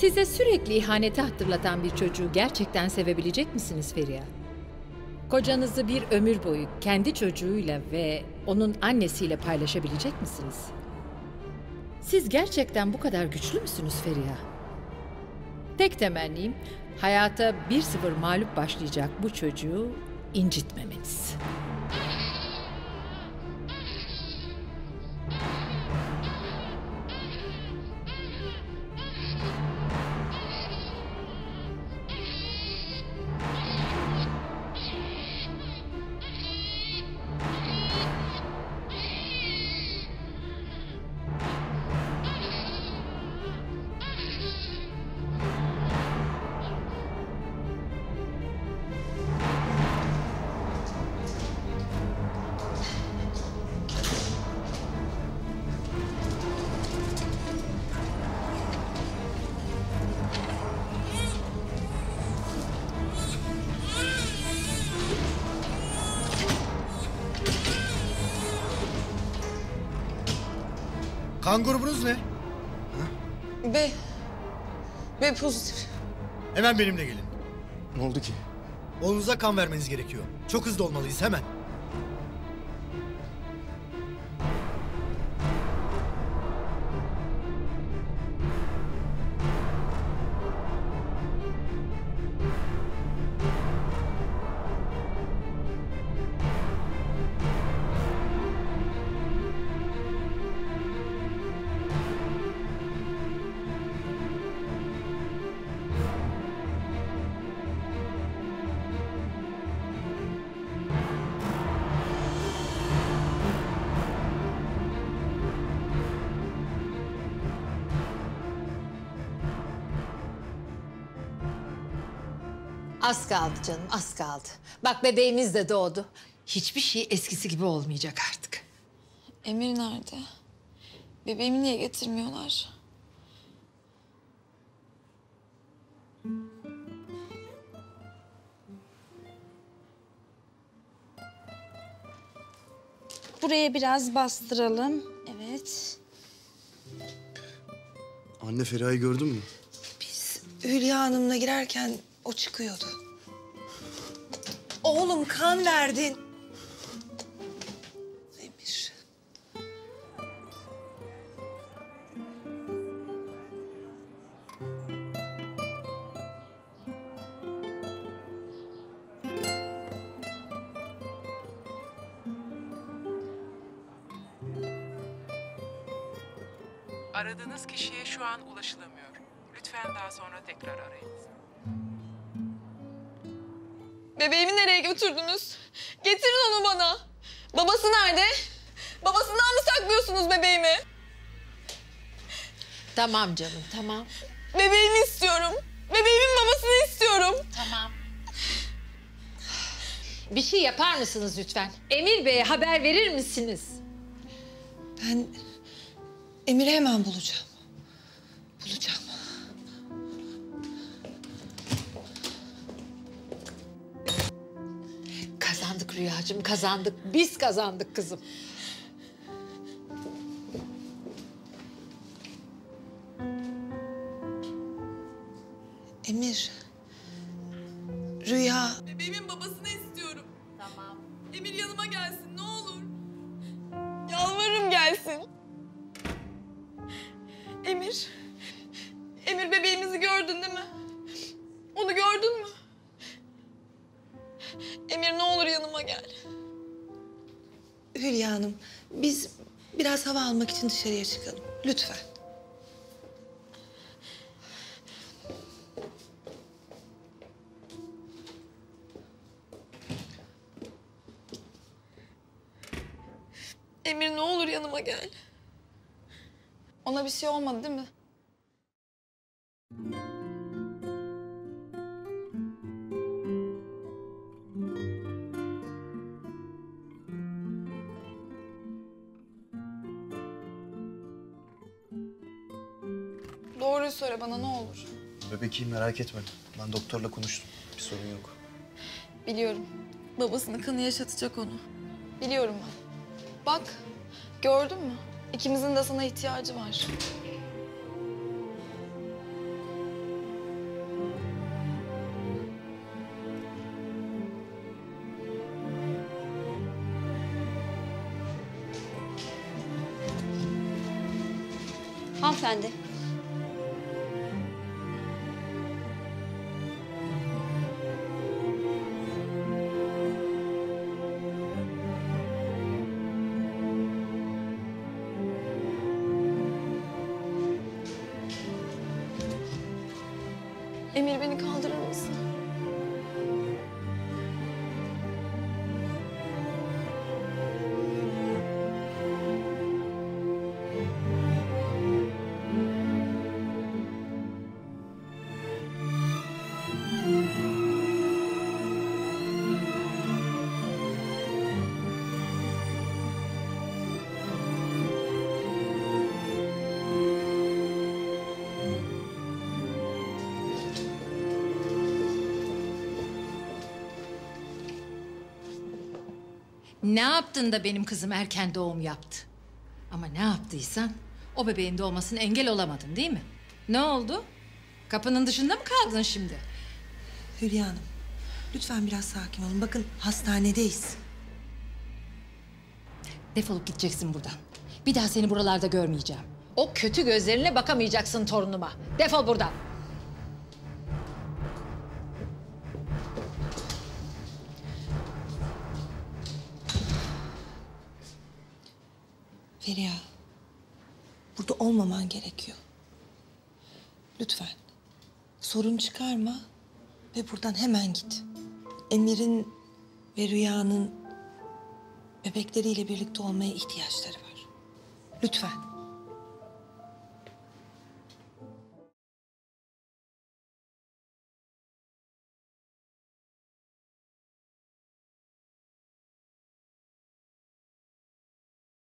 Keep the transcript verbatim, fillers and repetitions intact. Size sürekli ihaneti hatırlatan bir çocuğu gerçekten sevebilecek misiniz Feriha? Kocanızı bir ömür boyu kendi çocuğuyla ve onun annesiyle paylaşabilecek misiniz? Siz gerçekten bu kadar güçlü müsünüz Feriha? Tek temennim hayata bir sıfır mağlup başlayacak bu çocuğu incitmemeniz. Kan grubunuz ne? Ha? B. B pozitif. Hemen benimle gelin. Ne oldu ki? Oğlunuza kan vermeniz gerekiyor. Çok hızlı olmalıyız hemen. Az kaldı canım, az kaldı. Bak bebeğimiz de doğdu. Hiçbir şey eskisi gibi olmayacak artık. Emir nerede? Bebeğimi niye getirmiyorlar? Buraya biraz bastıralım. Evet. Anne, Feriha'yı gördün mü? Biz Hülya Hanım'la girerken o çıkıyordu. Oğlum kan verdin. Emir. Aradığınız kişiye şu an ulaşılamıyor. Lütfen daha sonra tekrar arayınız. Bebeğimi nereye götürdünüz? Getirin onu bana. Babası nerede? Babasından mı saklıyorsunuz bebeğimi? Tamam canım, tamam. Bebeğimi istiyorum. Bebeğimin babasını istiyorum. Tamam. Bir şey yapar mısınız lütfen? Emir Bey'e haber verir misiniz? Ben Emir'i hemen bulacağım. Bulacağım. Kazandık Rüyacığım, kazandık. Biz kazandık kızım. Emir, Rüya... Bebeğimin babasını istiyorum. Tamam. Emir yanıma gelsin, ne olur. Yalvarırım gelsin. Emir, Emir bebeğimizi gördün değil mi? Onu gördün mü? Emir ne olur yanıma gel. Hülya Hanım, biz biraz hava almak için dışarıya çıkalım. Lütfen. Emir ne olur yanıma gel. Ona bir şey olmadı değil mi? Doğruyu söyle bana ne olur. Bebek iyi, merak etme. Ben doktorla konuştum. Bir sorun yok. Biliyorum. Babasının kanı yaşatacak onu. Biliyorum ben. Bak, gördün mü? İkimizin de sana ihtiyacı var. Hanımefendi. Emir beni kaldırır mısın? Ne yaptın da benim kızım erken doğum yaptı? Ama ne yaptıysan o bebeğin doğmasına engel olamadın değil mi? Ne oldu? Kapının dışında mı kaldın şimdi? Hülya Hanım, lütfen biraz sakin olun. Bakın hastanedeyiz. Defolup gideceksin buradan. Bir daha seni buralarda görmeyeceğim. O kötü gözlerine bakamayacaksın torunuma. Defol buradan. Feriha, burada olmaman gerekiyor. Lütfen sorun çıkarma ve buradan hemen git. Emir'in ve Rüya'nın bebekleriyle birlikte olmaya ihtiyaçları var. Lütfen.